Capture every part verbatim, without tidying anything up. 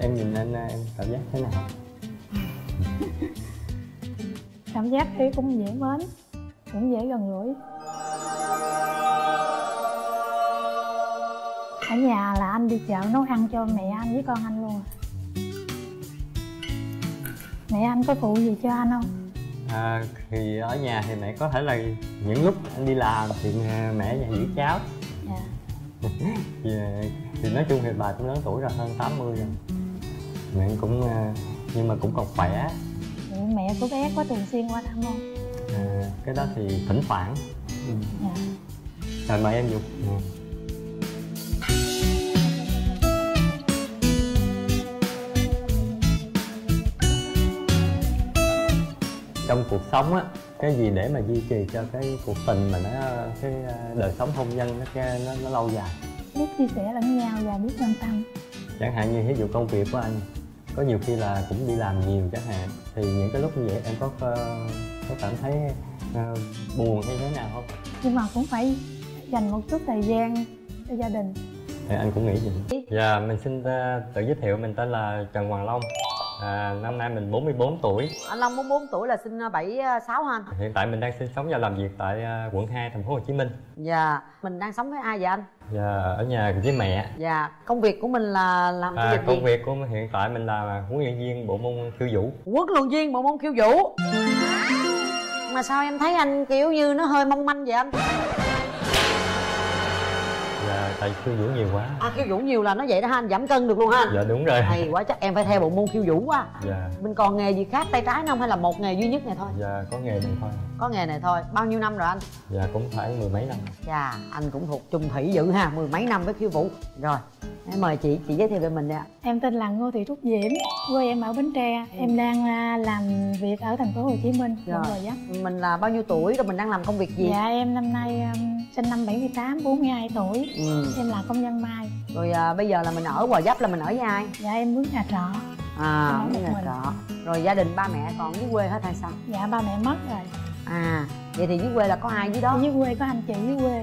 Em nhìn anh em cảm giác thế nào? Cảm giác thì cũng dễ mến, cũng dễ gần gũi. Ở nhà là anh đi chợ nấu ăn cho mẹ anh với con anh luôn. Mẹ anh có phụ gì cho anh không? À, thì ở nhà thì mẹ có thể là những lúc anh đi làm thì mẹ nhà giữ cháu. Dạ. Thì, thì nói chung thì bà cũng lớn tuổi rồi, hơn tám mươi rồi. Mẹ cũng nhưng mà cũng còn khỏe. Mẹ của bé có thường xuyên qua thăm không? À, cái đó thì thỉnh thoảng. Ừ. Dạ. Rồi mời em Dục. Ừ. Trong cuộc sống á, cái gì để mà duy trì cho cái cuộc tình mà nó cái đời sống hôn nhân nó nó, nó lâu dài? Biết chia sẻ lẫn nhau và biết quan tâm. Chẳng hạn như ví dụ công việc của anh có nhiều khi là cũng đi làm nhiều chẳng hạn, thì những cái lúc như vậy em có có cảm thấy uh, buồn hay thế nào không? Nhưng mà cũng phải dành một chút thời gian cho gia đình. Thì anh cũng nghĩ vậy. Dạ, mình xin tự giới thiệu, mình tên là Trần Hoàng Long. À, năm nay mình bốn mươi bốn tuổi. Anh Long bốn mươi bốn tuổi là sinh bảy sáu hả anh? Hiện tại mình đang sinh sống và làm việc tại quận hai, Thành phố Hồ Chí Minh. Dạ. Mình đang sống với ai vậy anh? Dạ, ở nhà với mẹ. Dạ. Công việc của mình là làm cái à, gì? Công việc của mình hiện tại mình là huấn luyện viên bộ môn khiêu vũ. Huấn luyện viên bộ môn khiêu vũ? Mà sao em thấy anh kiểu như nó hơi mong manh vậy anh? Dạ, tại khiêu vũ nhiều quá. À, khiêu vũ nhiều là nó vậy đó ha, anh giảm cân được luôn ha anh? Dạ đúng rồi. Hay quá, chắc em phải theo bộ môn khiêu vũ quá. Dạ. Mình còn nghề gì khác tay trái không hay là một nghề duy nhất này thôi? Dạ, có nghề này thôi. Có nghề này thôi. Bao nhiêu năm rồi anh? Dạ, cũng phải mười mấy năm. Dạ, anh cũng thuộc chung thủy dữ ha, mười mấy năm với khiêu vũ. Rồi, em mời chị, chị giới thiệu về mình nè. Em tên là Ngô Thị Trúc Diễm, quê em ở Bến Tre. Ừ. Em đang làm việc ở Thành phố Hồ Chí Minh. Rồi. Rồi mình là bao nhiêu tuổi rồi mình đang làm công việc gì? Dạ, em năm nay sinh năm bảy mươi tám, bốn mươi hai tuổi. Ừ. Em là công nhân may. Rồi à, bây giờ là mình ở Hòa Giáp là mình ở với ai? Dạ em mướn nhà trọ. À, mướn nhà trọ. Rồi gia đình ba mẹ còn dưới quê hết hay sao? Dạ ba mẹ mất rồi. À, vậy thì dưới quê là có ai dưới đó? Dưới quê có anh chị dưới quê.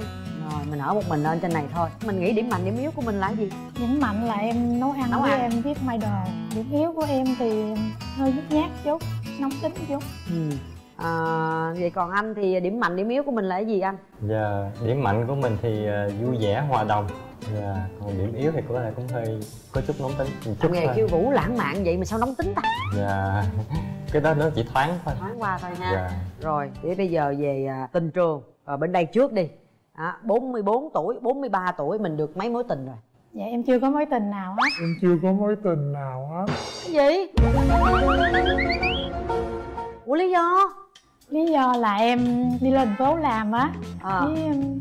Rồi mình ở một mình lên trên này thôi. Mình nghĩ điểm mạnh điểm yếu của mình là gì? Điểm mạnh là em nấu ăn, nấu với ăn. Em biết may đồ. Điểm yếu của em thì hơi nhút nhát chút, nóng tính chút. Ừ. À, vậy còn anh thì điểm mạnh điểm yếu của mình là cái gì anh? Dạ, điểm mạnh của mình thì uh, vui vẻ hòa đồng. Dạ, còn điểm yếu thì có thể cũng hơi có chút nóng tính. Chút nghề khiêu vũ lãng mạn vậy mà sao nóng tính ta? Dạ, cái đó nó chỉ thoáng thôi. Thoáng qua thôi ha. Dạ. Rồi, để bây giờ về uh, tình trường ở bên đây trước đi. À, bốn mươi bốn tuổi, bốn mươi ba tuổi mình được mấy mối tình rồi? Dạ em chưa có mối tình nào hết. Em chưa có mối tình nào hết. Cái gì? Ủa lý do? Lý do là em đi lên thành phố làm á. À. Với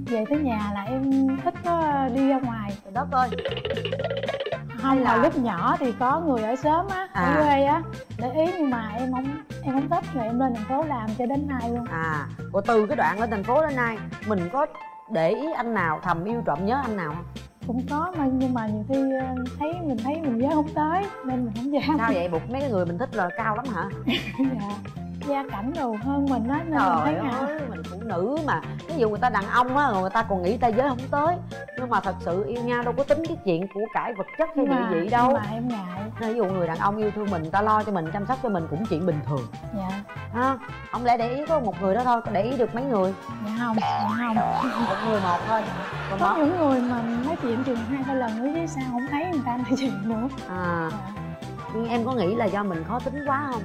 về tới nhà là em thích có đi ra ngoài. Trời đất ơi. Không là... là lúc nhỏ thì có người ở sớm á, à. Ở quê á để ý, nhưng mà em không em không thích, rồi em lên thành phố làm cho đến nay luôn. À, của từ cái đoạn lên thành phố đến nay mình có để ý anh nào, thầm yêu trộm nhớ anh nào không? Cũng có mà, nhưng mà nhiều khi thấy mình thấy mình nhớ không tới nên mình không dám. Sao vậy? Bụt mấy cái người mình thích là cao lắm hả? Dạ. Gia cảnh đồ hơn mình á nên trời mình thấy ơi, mình phụ nữ mà. Ví dụ người ta đàn ông á, người ta còn nghĩ ta giới không tới. Nhưng mà thật sự yêu nhau đâu có tính cái chuyện của cải vật chất hay địa vị đâu. Nhưng mà em ngại. Ví dụ người đàn ông yêu thương mình, ta lo cho mình, chăm sóc cho mình cũng chuyện bình thường. Dạ. Ha, không lẽ để ý có một người đó thôi, có để ý được mấy người? Dạ không, dạ không. Một người một thôi. Còn có những người mà nói chuyện chừng hai ba lần nữa chứ sao không thấy người ta nói chuyện nữa. À. Dạ. Nhưng em có nghĩ là do mình khó tính quá không?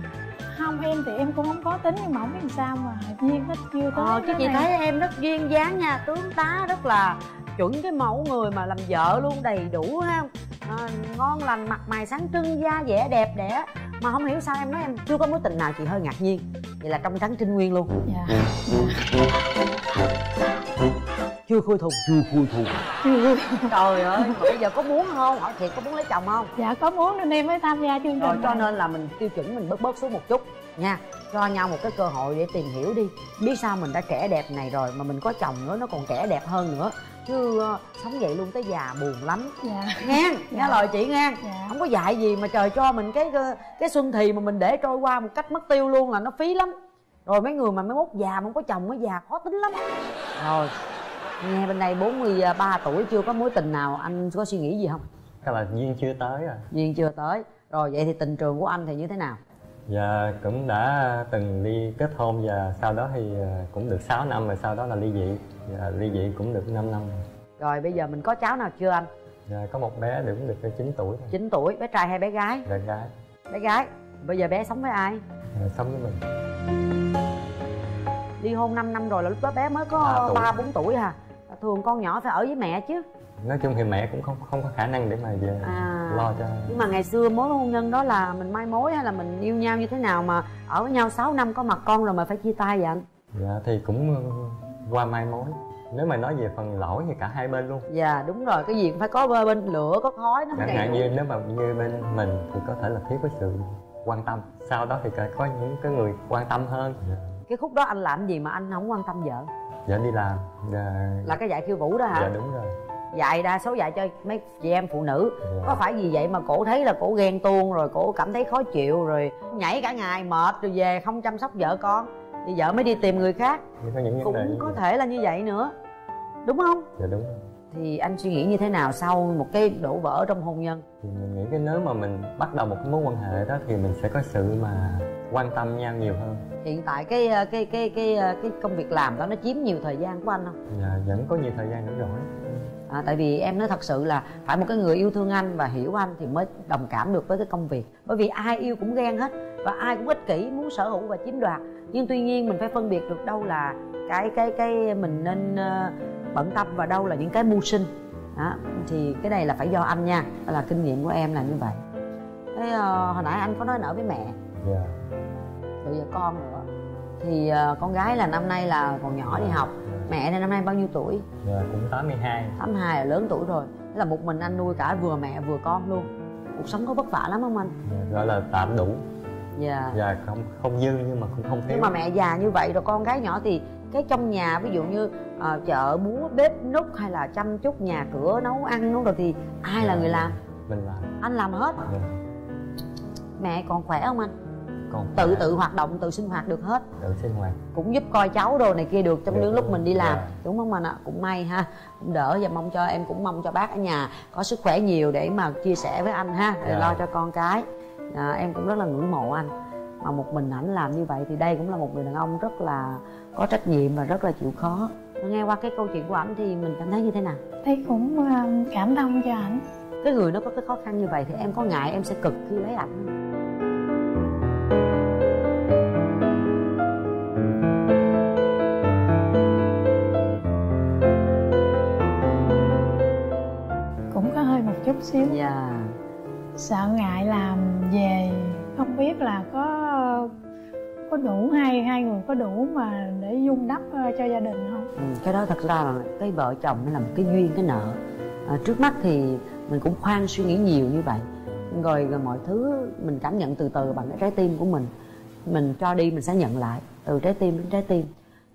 Không, em thì em cũng không có tính nhưng mà không biết làm sao mà duyên thích chưa tới. Ờ, chứ chị này. Thấy em rất duyên dáng nha, tướng tá rất là chuẩn cái mẫu người mà làm vợ luôn đầy đủ ha. À, ngon lành, mặt mày sáng trưng, da vẻ đẹp đẽ. Mà không hiểu sao em nói em chưa có mối tình nào, chị hơi ngạc nhiên. Vậy là trong trắng trinh nguyên luôn. Dạ. Chưa khui thùng. Chưa khui thùng. Chưa khui. Trời ơi, bây giờ có muốn không? Hỏi thiệt có muốn lấy chồng không? Dạ có muốn nên em mới tham gia chương trình. Rồi cho nên là mình tiêu chuẩn mình bớt bớt xuống một chút nha. Cho nhau một cái cơ hội để tìm hiểu đi. Biết sao mình đã trẻ đẹp này rồi mà mình có chồng nữa nó còn trẻ đẹp hơn nữa. Chứ uh, sống vậy luôn tới già buồn lắm. Dạ. Nghe, nghe dạ. Lời chị nghe. Dạ. Không có dạy gì mà trời cho mình cái cái xuân thì mà mình để trôi qua một cách mất tiêu luôn là nó phí lắm. Rồi mấy người mà mấy mốt già mà không có chồng mới già khó tính lắm. Rồi. Nghe bên đây bốn mươi ba tuổi chưa có mối tình nào, anh có suy nghĩ gì không? Các bạn duyên chưa tới rồi. Duyên chưa tới. Rồi vậy thì tình trường của anh thì như thế nào? Dạ cũng đã từng đi kết hôn và sau đó thì cũng được sáu năm, rồi sau đó là ly dị. Dạ, ly dị cũng được năm năm rồi. Rồi bây giờ mình có cháu nào chưa anh? Dạ có một bé cũng được chín tuổi. Chín tuổi, bé trai hay bé gái? Bé gái. Bé gái. Bây giờ bé sống với ai? Dạ, sống với mình. Ly hôn năm năm rồi là lúc đó bé mới có ba bốn tuổi hả? À. Thường con nhỏ phải ở với mẹ chứ. Nói chung thì mẹ cũng không không có khả năng để mà về à, lo cho. Nhưng mà ngày xưa mối hôn nhân đó là mình mai mối hay là mình yêu nhau như thế nào mà ở với nhau sáu năm có mặt con rồi mà phải chia tay vậy anh? Dạ thì cũng qua mai mối. Nếu mà nói về phần lỗi thì cả hai bên luôn. Dạ đúng rồi, cái gì cũng phải có bên lửa có khói nó mới. Chẳng hạn như nếu mà như bên mình thì có thể là thiếu cái sự quan tâm, sau đó thì có những cái người quan tâm hơn. Dạ. Cái khúc đó anh làm gì mà anh không quan tâm vợ? Dạ đi làm. Dạ... Là cái dạy khiêu vũ đó hả? Dạ đúng rồi. Dạy đa số dạy cho mấy chị em phụ nữ. Dạ. Có phải vì vậy mà cổ thấy là cổ ghen tuông rồi cổ cảm thấy khó chịu rồi nhảy cả ngày mệt rồi về không chăm sóc vợ con thì vợ mới đi tìm người khác. Có những cũng vấn đề có thể là như vậy nữa đúng không? Dạ đúng rồi. Thì anh suy nghĩ như thế nào sau một cái đổ vỡ trong hôn nhân? Thì mình nghĩ cái nếu mà mình bắt đầu một cái mối quan hệ đó thì mình sẽ có sự mà quan tâm nhau nhiều hơn. Hiện tại cái cái cái cái cái công việc làm đó nó chiếm nhiều thời gian của anh không? Dạ vẫn có nhiều thời gian nữa rồi. À, tại vì em nói thật sự là phải một cái người yêu thương anh và hiểu anh thì mới đồng cảm được với cái công việc. Bởi vì ai yêu cũng ghen hết và ai cũng ích kỷ muốn sở hữu và chiếm đoạt. Nhưng tuy nhiên mình phải phân biệt được đâu là cái cái cái mình nên uh, bận tâm và đâu là những cái mưu sinh. Đó, thì cái này là phải do anh nha, là kinh nghiệm của em là như vậy. Thế uh, hồi nãy anh có nói nở với mẹ. Dạ. Rồi giờ con nữa. Thì uh, con gái là năm nay là còn nhỏ đi học. Mẹ này năm nay bao nhiêu tuổi? Dạ, cũng tám mươi hai. Tám mươi hai là lớn tuổi rồi. Thế là một mình anh nuôi cả vừa mẹ vừa con luôn. Cuộc sống có vất vả lắm không anh? Dạ, gọi là tạm đủ. Dạ. Dạ, không không dư nhưng mà cũng không thiếu. Nhưng mà mẹ già như vậy rồi con gái nhỏ thì cái trong nhà ví dụ như uh, chợ búa bếp nút hay là chăm chút nhà cửa nấu ăn nấu rồi thì ai dạ, là người làm? Mình làm. Anh làm hết. Dạ. Mẹ còn khỏe không anh? Còn tự tự hoạt động tự sinh hoạt được hết. Tự sinh hoạt cũng giúp coi cháu đồ này kia được trong những lúc mình đi làm. Yeah. Đúng không anh ạ? Cũng may ha, cũng đỡ. Và mong cho em cũng mong cho bác ở nhà có sức khỏe nhiều để mà chia sẻ với anh ha. Yeah. Để lo cho con cái. À, em cũng rất là ngưỡng mộ anh mà một mình ảnh làm như vậy thì đây cũng là một người đàn ông rất là có trách nhiệm và rất là chịu khó. Nghe qua cái câu chuyện của ảnh thì mình cảm thấy như thế nào? Thấy cũng cảm động cho ảnh. Cái người nó có cái khó khăn như vậy thì em có ngại em sẽ cực khi lấy ảnh không? Chút xíu. Dạ. Sợ ngại làm về không biết là có có đủ hai hai người có đủ mà để dung đắp cho gia đình không. Ừ, cái đó thật ra là cái vợ chồng nó là một cái duyên cái nợ. À, trước mắt thì mình cũng khoan suy nghĩ nhiều như vậy rồi, rồi mọi thứ mình cảm nhận từ từ bằng cái trái tim của mình. Mình cho đi mình sẽ nhận lại từ trái tim đến trái tim.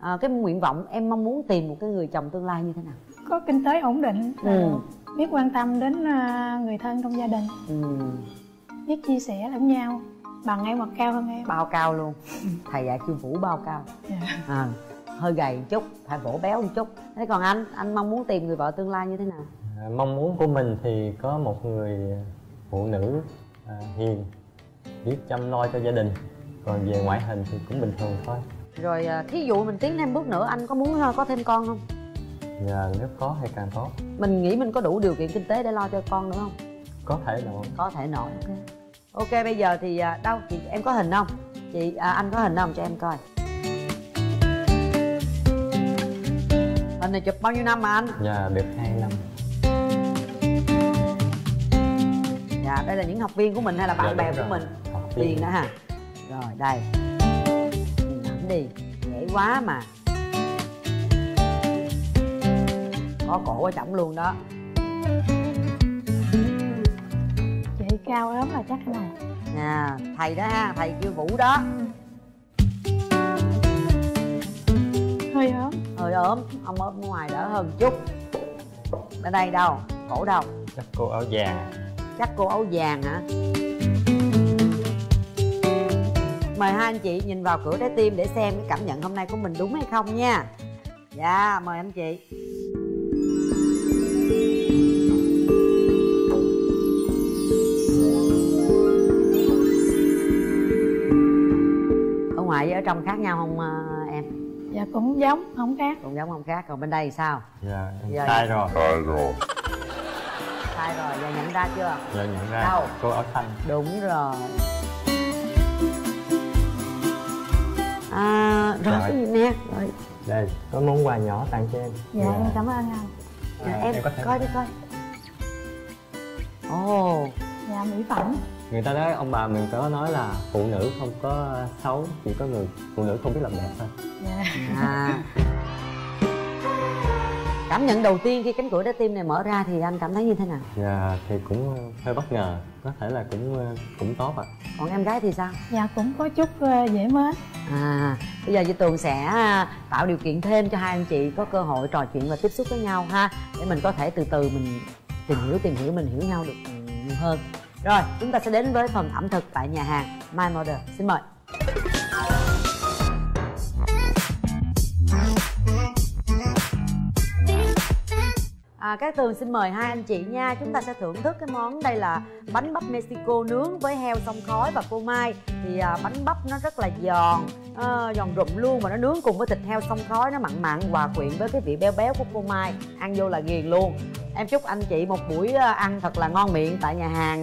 À, cái nguyện vọng em mong muốn tìm một cái người chồng tương lai như thế nào? Có kinh tế ổn định. Ừ. Biết quan tâm đến người thân trong gia đình. Ừ. Biết chia sẻ lẫn nhau. Bằng em hoặc cao hơn em? Bao cao luôn. Thầy dạy khiêu vũ bao cao. Yeah. À, hơi gầy một chút, phải bổ béo một chút. Thế còn anh, anh mong muốn tìm người vợ tương lai như thế nào? À, mong muốn của mình thì có một người phụ nữ à, hiền, biết chăm lo cho gia đình. Còn về ngoại hình thì cũng bình thường thôi. Rồi thí dụ mình tiến thêm bước nữa, anh có muốn có thêm con không? Dạ, nếu có thì càng tốt. Mình nghĩ mình có đủ điều kiện kinh tế để lo cho con đúng không? Có thể nổi. Có thể nổi. Ok, okay bây giờ thì đâu chị em có hình không? Chị à, anh có hình không cho em coi. Hình này chụp bao nhiêu năm mà anh? Dạ được hai năm. Dạ đây là những học viên của mình hay là bạn dạ, bè của rồi. Mình? Học viên đó hả? Rồi đây. Mình ảnh đi, dễ quá mà. Có cổ ở chổng luôn đó. Chị cao lắm là chắc này. À, thầy đó ha, thầy kêu Vũ đó. Hơi ốm. Hơi ốm, ông ốm ngoài đỡ hơn chút. Ở đây đâu, cổ đâu? Chắc cô áo vàng. Chắc cô áo vàng hả? Mời hai anh chị nhìn vào cửa trái tim để xem cái cảm nhận hôm nay của mình đúng hay không nha. Dạ, mời anh chị. trong khác nhau không em? Dạ cũng giống, không khác. Cũng giống không khác, còn bên đây thì sao? Dạ, em sai rồi. Sai rồi Sai rồi, giờ nhận ra chưa? Giờ nhận ra. Đâu? Cô ở Thanh. Đúng rồi. À, rồi, rồi. Cái gì nè? Rồi. Đây, có món quà nhỏ tặng cho em. Dạ, dạ. Em cảm ơn anh. Dạ, à, em, em coi đi coi. Ồ, oh. Dạ, mỹ phẩm. Người ta nói, ông bà mình có nói là phụ nữ không có xấu, chỉ có người phụ nữ không biết làm đẹp thôi. Dạ. À. Cảm nhận đầu tiên khi cánh cửa trái tim này mở ra thì anh cảm thấy như thế nào? Dạ, thì cũng hơi bất ngờ, có thể là cũng cũng tốt ạ. À. Còn em gái thì sao? Dạ, cũng có chút dễ mến. À, bây giờ chị Tường sẽ tạo điều kiện thêm cho hai anh chị có cơ hội trò chuyện và tiếp xúc với nhau ha. Để mình có thể từ từ mình tìm hiểu, tìm hiểu, mình hiểu nhau được nhiều hơn. Rồi, chúng ta sẽ đến với phần ẩm thực tại nhà hàng My Mother. Xin mời. À, các Tường xin mời hai anh chị nha. Chúng ta sẽ thưởng thức cái món đây là bánh bắp Mexico nướng với heo xông khói và phô mai. Thì à, bánh bắp nó rất là giòn, à, giòn rụm luôn, mà nó nướng cùng với thịt heo xông khói, nó mặn mặn hòa quyện với cái vị béo béo của phô mai. Ăn vô là ghiền luôn. Em chúc anh chị một buổi ăn thật là ngon miệng tại nhà hàng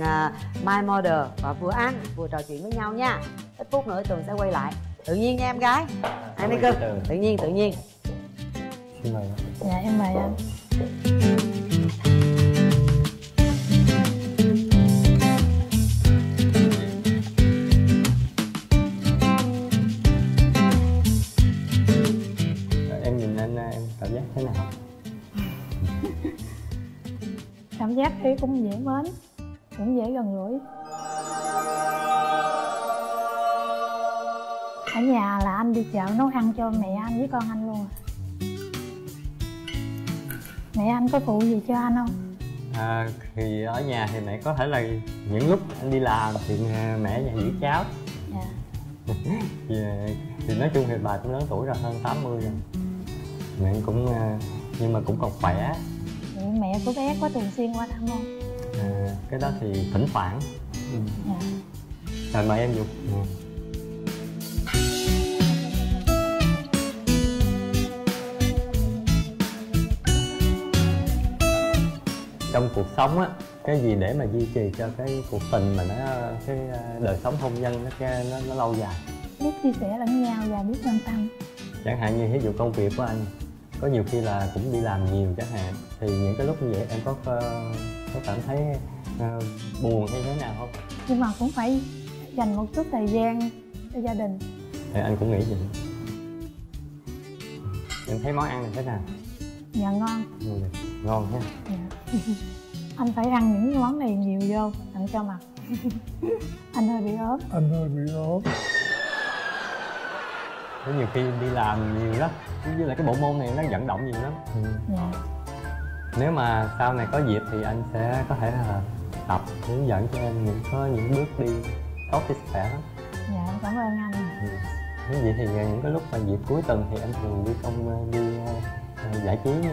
My Mother. Và vừa ăn vừa trò chuyện với nhau nha. Ít phút nữa Tường sẽ quay lại. Tự nhiên nha em gái. Ăn đi cưng. Tự nhiên, tự nhiên. Xin mời. Dạ em mời anh. Em nhìn anh em cảm giác thế nào? Cảm giác thì cũng dễ mến, cũng dễ gần gũi. Ở nhà là anh đi chợ nấu ăn cho mẹ anh với con anh luôn. Mẹ anh có phụ gì cho anh không? À, thì ở nhà thì mẹ có thể là những lúc anh đi làm thì mẹ nhà giữ cháu. Dạ. Yeah. Thì nói chung thì bà cũng lớn tuổi rồi, hơn tám mươi rồi. Mẹ cũng nhưng mà cũng còn khỏe. Mẹ của bé có thường xuyên qua thăm không? À, cái đó thì thỉnh thoảng. Ừ. Dạ. Rồi mời em Dục. Ừ. Trong cuộc sống á, cái gì để mà duy trì cho cái cuộc tình mà nó cái đời sống hôn nhân nó nó, nó lâu dài, biết chia sẻ lẫn nhau và biết quan tâm. Chẳng hạn như ví dụ công việc của anh có nhiều khi là cũng đi làm nhiều chẳng hạn, thì những cái lúc như vậy em có có cảm thấy uh, buồn hay thế nào không? Nhưng mà cũng phải dành một chút thời gian cho gia đình. Thì anh cũng nghĩ vậy. Em thấy món ăn này thế nào? Dạ ngon. Ừ, ngon ha. Dạ. Anh phải ăn những món này nhiều vô tặng cho mặt. Anh hơi bị ốm. Anh hơi bị ốm. Có nhiều khi đi làm nhiều lắm, với lại cái bộ môn này nó vận động nhiều lắm. Ừ. Dạ. Nếu mà sau này có dịp thì anh sẽ có thể là tập hướng dẫn cho em những có những bước đi tốt cho sức khỏe. Dạ, cảm ơn anh. Ừ. Như vậy thì những cái lúc mà dịp cuối tuần thì em thường đi công đi uh, giải trí uh,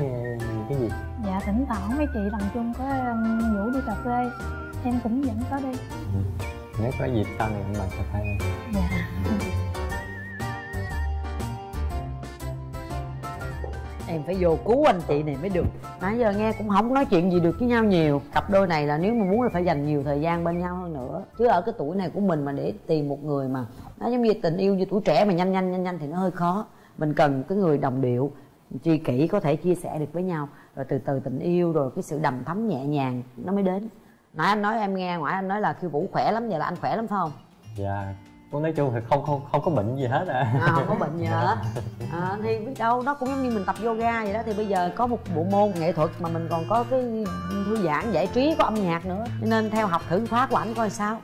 cái gì? Dạ, thỉnh thoảng mấy chị làm chung có um, ngủ đi cà phê, em cũng vẫn có đi. Ừ. Nếu có dịp sau này em mời cà phê. Dạ. Em phải vô cứu anh chị này mới được. Nãy giờ nghe cũng không nói chuyện gì được với nhau nhiều. Cặp đôi này là nếu mà muốn là phải dành nhiều thời gian bên nhau hơn nữa. Chứ ở cái tuổi này của mình mà để tìm một người mà nó giống như tình yêu như tuổi trẻ mà nhanh nhanh nhanh nhanh thì nó hơi khó. Mình cần cái người đồng điệu, tri kỷ, có thể chia sẻ được với nhau. Rồi từ từ tình yêu rồi cái sự đầm thấm nhẹ nhàng nó mới đến. Nãy anh nói em nghe, ngoại anh nói là Khiêu Vũ khỏe lắm, vậy là anh khỏe lắm phải không? Dạ. Con nói chung thì không không không có bệnh gì hết à, à không có bệnh gì hết à, thì biết đâu nó cũng giống như mình tập yoga vậy đó. Thì bây giờ có một bộ môn nghệ thuật mà mình còn có cái thư giãn giải trí, có âm nhạc nữa, cho nên theo học thử khóa của ảnh coi sao.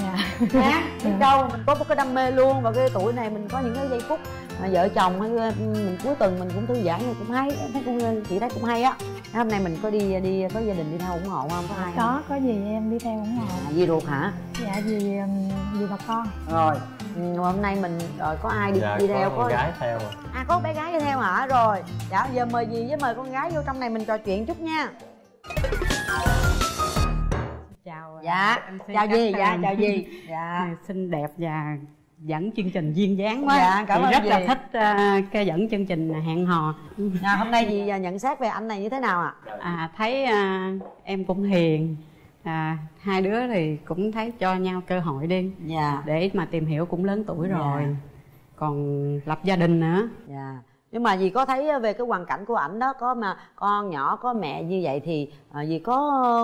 Dạ. Nha, biết đâu mình có một cái đam mê luôn, và cái tuổi này mình có những cái giây phút mà vợ chồng hay mình cuối tuần mình cũng thư giãn thì cũng hay. Thấy cũng chị thấy cũng hay á. Hôm nay mình có đi đi có gia đình đi theo ủng hộ không? Có ai có không? Có gì em đi theo ủng hộ. À, dì ruột hả? Dạ dì dì bà con. Rồi hôm nay mình rồi có ai đi, dạ, đi theo? Có con gái theo. À có bé gái đi theo hả? Rồi dạ giờ mời dì với mời con gái vô trong này mình trò chuyện chút nha. Chào. Dạ chào dì. Dạ chào dì. Dạ xinh đẹp và dẫn chương trình duyên dáng quá. Dạ, cảm ơn rất gì. Là thích uh, cái dẫn chương trình hẹn hò. Nào, hôm nay gì nhận xét về anh này như thế nào ạ? À? À, thấy uh, em cũng hiền, à, hai đứa thì cũng thấy cho nhau cơ hội đi. Dạ. Để mà tìm hiểu, cũng lớn tuổi rồi. Dạ. Còn lập gia đình nữa. Dạ. Nhưng mà dì có thấy về cái hoàn cảnh của ảnh đó, có mà con nhỏ có mẹ như vậy thì dì có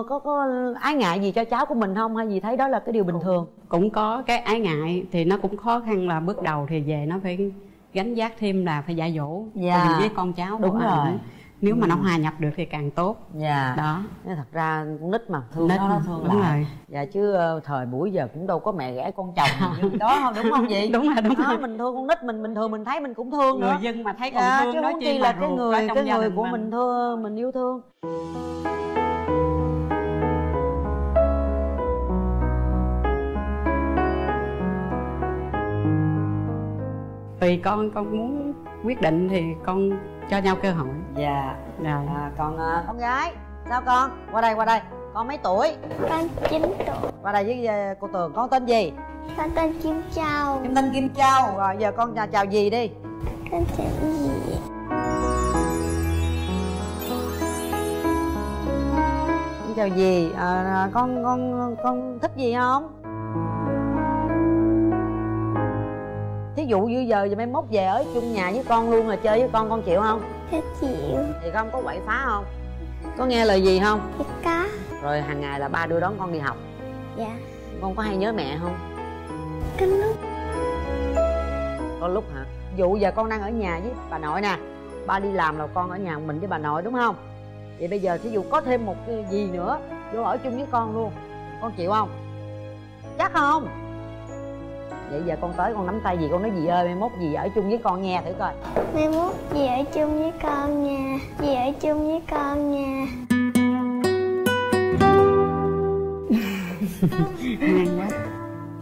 có có ái ngại gì cho cháu của mình không, hay dì thấy đó là cái điều bình thường? Cũng có cái ái ngại thì nó cũng khó khăn, là bước đầu thì về nó phải gánh vác thêm là phải dạy dỗ. Dạ. Với con cháu đúng rồi nữa. Nếu ừ. mà nó hòa nhập được thì càng tốt. Dạ. Đó. Nên thật ra con nít mà thương nít, nó, nó thương đúng lại. Rồi. Dạ chứ thời buổi giờ cũng đâu có mẹ ghẻ con chồng như đó không, đúng không vậy? Đúng rồi, đúng đó, rồi. Mình thương con nít mình bình thường, mình thấy mình cũng thương nữa. Người dân mà thấy còn dạ, thương chứ đó, chi là cái người cái người của mình. mình thương, mình yêu thương. Tùy con, con muốn quyết định thì con cho nhau cơ hội. Dạ. Dạ. À, còn à, con gái sao con? Qua đây, qua đây. Con mấy tuổi? Con chín tuổi. Qua đây với uh, cô Tường. Con tên gì? Con tên Kim Châu. Con tên Kim Châu. Rồi giờ con chào gì đi? Con chào gì? Con chào gì? À, con con con thích gì không? Thí dụ như giờ giờ mai mốt về ở chung nhà với con luôn rồi chơi với con, con chịu không? Thế chịu. Thì con có quậy phá không? Có nghe lời gì không? Thì có. Rồi hàng ngày là ba đưa đón con đi học. Dạ. Con có hay nhớ mẹ không? Có lúc. Có lúc hả? Dụ giờ con đang ở nhà với bà nội nè, ba đi làm là con ở nhà mình với bà nội đúng không? Vậy bây giờ thí dụ có thêm một cái gì nữa vô ở chung với con luôn, con chịu không? Chắc không? Vậy giờ con tới con nắm tay dì, con nói dì ơi mai mốt dì ở chung với con nghe thử coi. Mai mốt dì ở chung với con nha, dì ở chung với con nha.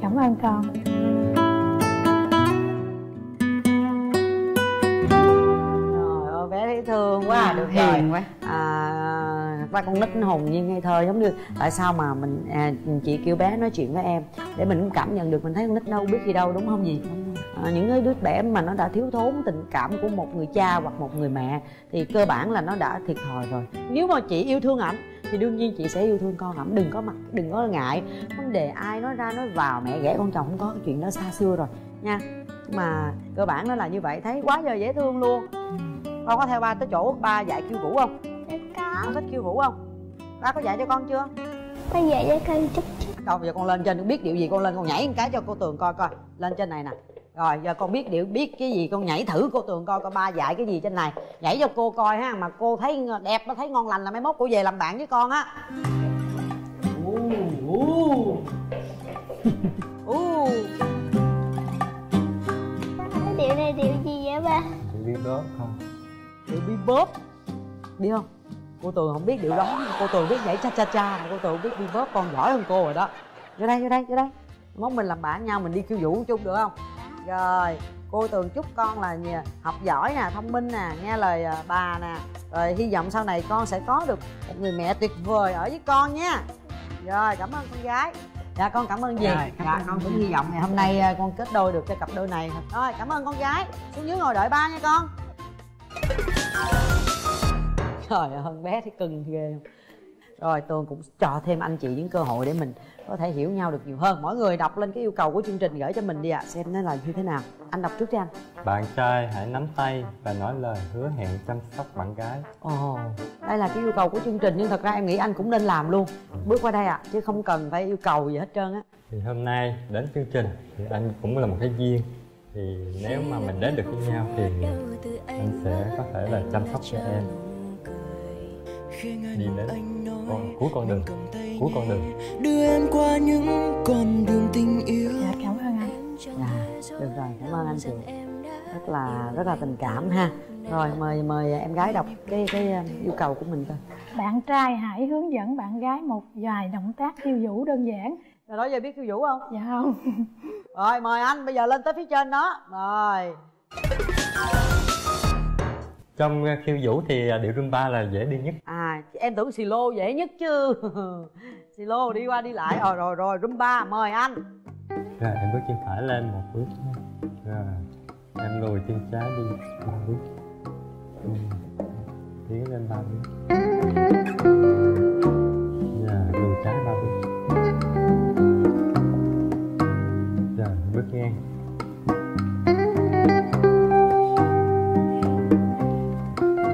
Cảm ơn con. Trời ơi bé thấy thương quá à, được hiền quá. À, ba con nít hồn nhiên ngây thơ, giống như tại sao mà mình à, chị kêu bé nói chuyện với em để mình cũng cảm nhận được, mình thấy con nít đâu biết gì đâu đúng không gì? À, những cái đứa trẻ mà nó đã thiếu thốn tình cảm của một người cha hoặc một người mẹ thì cơ bản là nó đã thiệt thòi rồi. Nếu mà chị yêu thương ảnh thì đương nhiên chị sẽ yêu thương con ảnh, đừng có mặt đừng có ngại vấn đề ai nói ra nói vào mẹ ghẻ con chồng, không có cái chuyện đó xa xưa rồi nha. Mà cơ bản nó là như vậy, thấy quá giờ dễ thương luôn. Con có theo ba tới chỗ ba dạy khiêu vũ không? Có. Con thích khiêu vũ không? Ba có dạy cho con chưa? Ba dạy cho con chút chút. Đâu giờ con lên trên biết điệu gì con lên con nhảy một cái cho cô Tường coi coi. Lên trên này nè. Rồi giờ con biết điệu biết cái gì con nhảy thử cô Tường coi coi ba dạy cái gì trên này. Nhảy cho cô coi ha, mà cô thấy đẹp nó thấy ngon lành là mấy mốt cô về làm bạn với con á. Ú ú. Điệu này điệu gì vậy ba? Điệu bebop không? Điệu bebop. Đi không? Cô Tường không biết điệu đó, cô Tường biết nhảy cha cha cha mà cô Tường biết đi bóp, con giỏi hơn cô rồi đó. Vô đây, vô đây, vô đây. Món mình làm bạn nhau, mình đi khiêu vũ chung được không? Rồi, cô Tường chúc con là học giỏi nè, thông minh nè, nghe lời bà nè. Rồi hy vọng sau này con sẽ có được một người mẹ tuyệt vời ở với con nha. Rồi, cảm ơn con gái. Dạ, con cảm ơn gì? Rồi, cảm dạ, ơn. Con cũng hy vọng ngày hôm nay con kết đôi được cho cặp đôi này. Rồi, cảm ơn con gái. Xuống dưới ngồi đợi ba nha con. Trời ơi, hơn bé thấy cưng ghê không? Rồi Tường cũng cho thêm anh chị những cơ hội để mình có thể hiểu nhau được nhiều hơn. Mỗi người đọc lên cái yêu cầu của chương trình gửi cho mình đi ạ, à, xem nó là như thế nào. Anh đọc trước đi anh. Bạn trai hãy nắm tay và nói lời hứa hẹn chăm sóc bạn gái. Ồ, đây là cái yêu cầu của chương trình nhưng thật ra em nghĩ anh cũng nên làm luôn. Bước qua đây ạ, à, chứ không cần phải yêu cầu gì hết trơn á. Thì hôm nay đến chương trình thì anh cũng là một cái duyên. Thì nếu mà mình đến được với nhau thì anh sẽ có thể là chăm sóc cho em. Đi đến con, cuối con đường, cuối con đường đưa em qua những con đường tình yêu. Dạ, cảm ơn anh. Dạ, được rồi, cảm ơn anh chị. Rất là, rất là tình cảm ha. Rồi, mời mời em gái đọc cái cái yêu cầu của mình coi. Bạn trai hãy hướng dẫn bạn gái một vài động tác khiêu vũ đơn giản. Rồi đó giờ biết khiêu vũ không? Dạ không. Rồi, mời anh, bây giờ lên tới phía trên đó. Rồi. Trong khiêu vũ thì điệu rumba là dễ đi nhất. À, em tưởng xì lô dễ nhất chứ. Xì lô đi qua đi lại. Rồi rồi rồi, rumba mời anh. Rồi em bước chân phải lên một bước, rồi em lùi chân trái đi ba bước, tiến lên ba bước, rồi lùi trái ba bước, rồi bước ngang,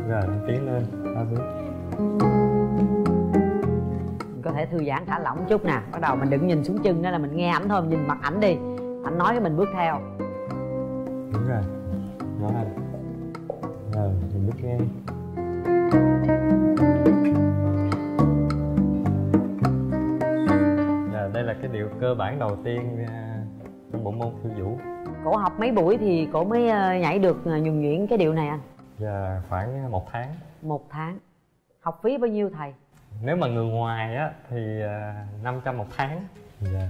rồi tiến lên ba bước. Có thể thư giãn thả lỏng chút nè, bắt đầu mình đừng nhìn xuống chân đó, là mình nghe ảnh thôi, mình nhìn mặt ảnh đi, ảnh nói cái mình bước theo. Đúng rồi, nói anh. Rồi mình bước ngang, rồi đây là cái điệu cơ bản đầu tiên trong bộ môn khiêu vũ. Cổ học mấy buổi thì cổ mới nhảy được nhuần nhuyễn cái điệu này anh? Dạ khoảng một tháng. Một tháng. Học phí bao nhiêu thầy? Nếu mà người ngoài á thì năm trăm một tháng. Dạ.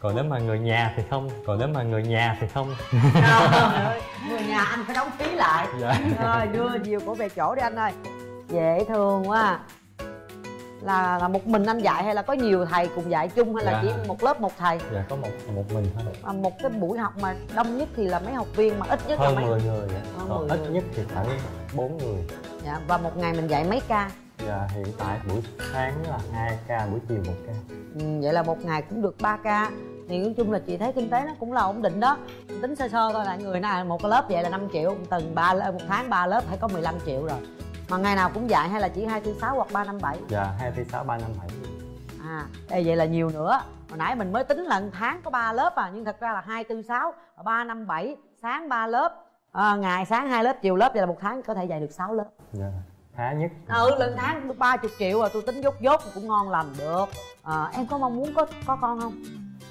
Còn nếu mà người nhà thì không. Còn nếu mà người nhà thì không. Trời ơi, người nhà anh phải đóng phí lại. Dạ. Rồi đưa nhiều cổ về chỗ đi anh ơi. Dễ thương quá. Là là một mình anh dạy hay là có nhiều thầy cùng dạy chung hay là dạ. chỉ một lớp một thầy? Dạ có một một mình thôi. À, một cái buổi học mà đông nhất thì là mấy học viên, mà ít nhất hơn là mấy... mười người vậy. Còn ít nhất thì khoảng bốn người. Dạ, và một ngày mình dạy mấy ca? Dạ hiện tại buổi sáng là hai ca, buổi chiều một ca. Ừ, vậy là một ngày cũng được ba ca. Thì nói chung là chị thấy kinh tế nó cũng là ổn định đó. Tính sơ sơ thôi là người nào một cái lớp vậy là năm triệu, từng ba một tháng ba lớp phải có mười lăm triệu rồi. Mà ngày nào cũng dạy hay là chỉ hai, bốn, sáu hoặc ba, năm, bảy? Dạ hai, bốn, sáu, ba, năm, bảy. À, vậy là nhiều nữa. Hồi nãy mình mới tính là tháng có ba lớp à, nhưng thật ra là hai, bốn, sáu, ba, năm, bảy, sáng ba lớp, à, ngày sáng hai lớp, chiều lớp, vậy là một tháng có thể dạy được sáu lớp. Dạ, khá nhất. Ừ, lần tháng được ba mươi triệu rồi, tôi tính dốt dốt cũng ngon lành được. À, em có mong muốn có có con không?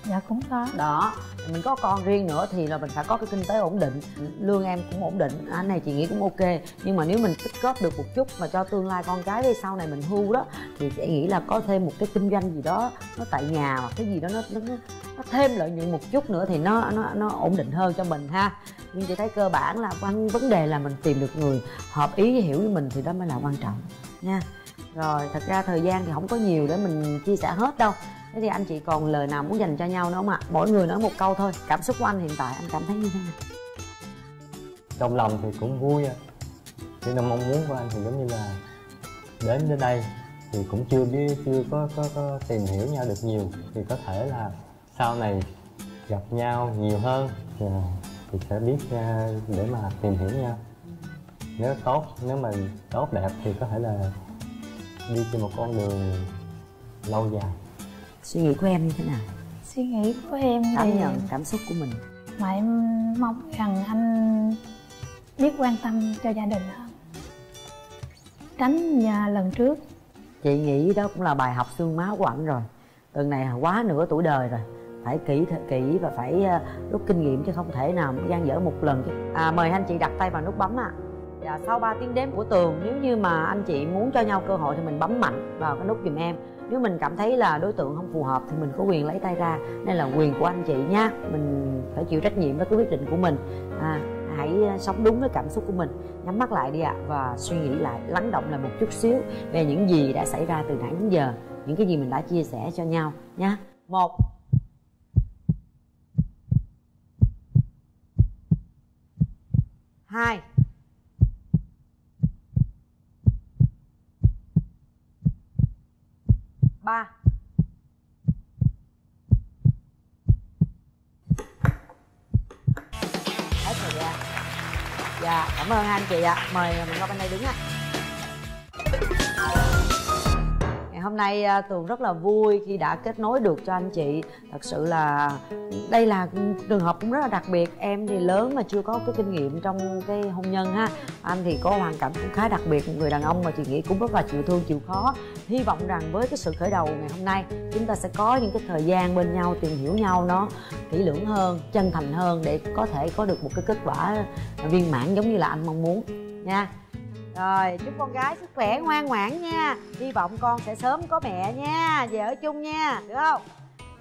Dạ cũng có. Đó, mình có con riêng nữa thì là mình phải có cái kinh tế ổn định. Lương em cũng ổn định, anh à, này chị nghĩ cũng ok. Nhưng mà nếu mình tích góp được một chút mà cho tương lai con cái đi, sau này mình hưu đó, thì chị nghĩ là có thêm một cái kinh doanh gì đó nó tại nhà hoặc cái gì đó nó nó, nó thêm lợi nhuận một chút nữa thì nó nó nó ổn định hơn cho mình ha. Nhưng chị thấy cơ bản là quan vấn đề là mình tìm được người hợp ý, hiểu với mình thì đó mới là quan trọng nha. Rồi thật ra thời gian thì không có nhiều để mình chia sẻ hết đâu. Thế thì anh chị còn lời nào muốn dành cho nhau nữa không ạ? Mỗi người nói một câu thôi. Cảm xúc của anh hiện tại anh cảm thấy như thế nào? Trong lòng thì cũng vui ạ. Nhưng mà mong muốn của anh thì giống như là đến đến đây thì cũng chưa biết, chưa có, có, có tìm hiểu nhau được nhiều. Thì có thể là sau này gặp nhau nhiều hơn thì sẽ biết để mà tìm hiểu nhau. Nếu tốt, nếu mà tốt đẹp thì có thể là đi trên một con đường lâu dài. Suy nghĩ của em như thế nào? Suy nghĩ của em thì... cảm nhận, cảm xúc của mình. Mà em mong rằng anh biết quan tâm cho gia đình hơn, tránh nhà lần trước. Chị nghĩ đó cũng là bài học xương máu của ảnh rồi. Từ này quá nửa tuổi đời rồi, phải kỹ kỹ và phải rút kinh nghiệm chứ không thể nào gian dở một lần chứ. À, mời anh chị đặt tay vào nút bấm ạ. À. Dạ, sau ba tiếng đếm của Tường, nếu như mà anh chị muốn cho nhau cơ hội thì mình bấm mạnh vào cái nút giùm em. Nếu mình cảm thấy là đối tượng không phù hợp thì mình có quyền lấy tay ra, nên là quyền của anh chị nha. Mình phải chịu trách nhiệm với cái quyết định của mình. À, hãy sống đúng với cảm xúc của mình. Nhắm mắt lại đi ạ, và suy nghĩ lại, lắng động lại một chút xíu về những gì đã xảy ra từ nãy đến giờ, những cái gì mình đã chia sẻ cho nhau nha. Một. Hai. Ba. Hết thời gian. Dạ, cảm ơn anh chị ạ. Mời mình qua bên đây đứng ạ. Ngày hôm nay Tường rất là vui khi đã kết nối được cho anh chị. Thật sự là đây là trường hợp cũng rất là đặc biệt. Em thì lớn mà chưa có cái kinh nghiệm trong cái hôn nhân ha. Anh thì có hoàn cảnh cũng khá đặc biệt, một người đàn ông mà chị nghĩ cũng rất là chịu thương chịu khó. Hy vọng rằng với cái sự khởi đầu ngày hôm nay, chúng ta sẽ có những cái thời gian bên nhau, tìm hiểu nhau nó kỹ lưỡng hơn, chân thành hơn, để có thể có được một cái kết quả viên mãn giống như là anh mong muốn nha. Rồi, chúc con gái sức khỏe, ngoan ngoãn nha. Hy vọng con sẽ sớm có mẹ nha, về ở chung nha, được không?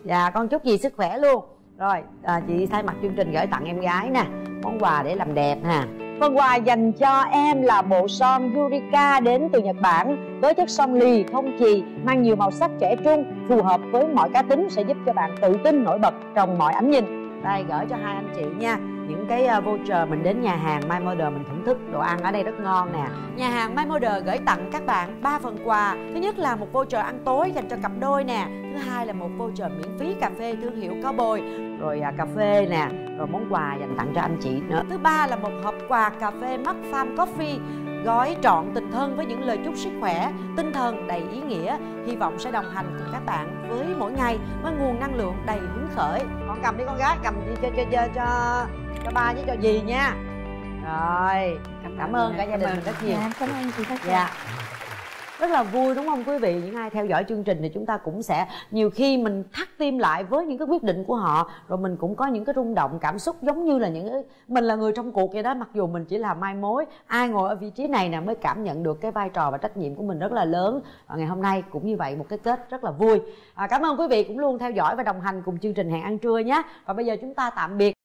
Dạ, con chúc dì sức khỏe luôn. Rồi, à, chị thay mặt chương trình gửi tặng em gái nè món quà để làm đẹp nè. Phần quà dành cho em là bộ son Yurika đến từ Nhật Bản với chất son lì không chì, mang nhiều màu sắc trẻ trung, phù hợp với mọi cá tính, sẽ giúp cho bạn tự tin nổi bật trong mọi ánh nhìn. Đây, gửi cho hai anh chị nha. Những cái voucher mình đến nhà hàng My Mother mình thưởng thức, đồ ăn ở đây rất ngon nè. Nhà hàng My Mother gửi tặng các bạn ba phần quà. Thứ nhất là một voucher ăn tối dành cho cặp đôi nè. Thứ hai là một voucher miễn phí cà phê thương hiệu Cao Bồi, rồi à, cà phê nè, rồi món quà dành tặng cho anh chị nữa. Thứ ba là một hộp quà cà phê Mac Farm Coffee, gói trọn tình thân với những lời chúc sức khỏe, tinh thần đầy ý nghĩa, hy vọng sẽ đồng hành cùng các bạn với mỗi ngày với nguồn năng lượng đầy hứng khởi. Con cầm đi con gái, cầm đi cho cho cho cho, cho ba với cho dì nha. Rồi, cảm, cảm ơn cả gia đình mình rất nhiều. Dạ, cảm ơn chị rất nhiều. Dạ. Rất là vui đúng không quý vị? Những ai theo dõi chương trình thì chúng ta cũng sẽ nhiều khi mình thắt tim lại với những cái quyết định của họ, rồi mình cũng có những cái rung động cảm xúc giống như là những mình là người trong cuộc vậy đó. Mặc dù mình chỉ là mai mối, ai ngồi ở vị trí này nè mới cảm nhận được cái vai trò và trách nhiệm của mình rất là lớn. Và ngày hôm nay cũng như vậy, một cái kết rất là vui. À, cảm ơn quý vị cũng luôn theo dõi và đồng hành cùng chương trình HenAnTrua nhé. Và bây giờ chúng ta tạm biệt.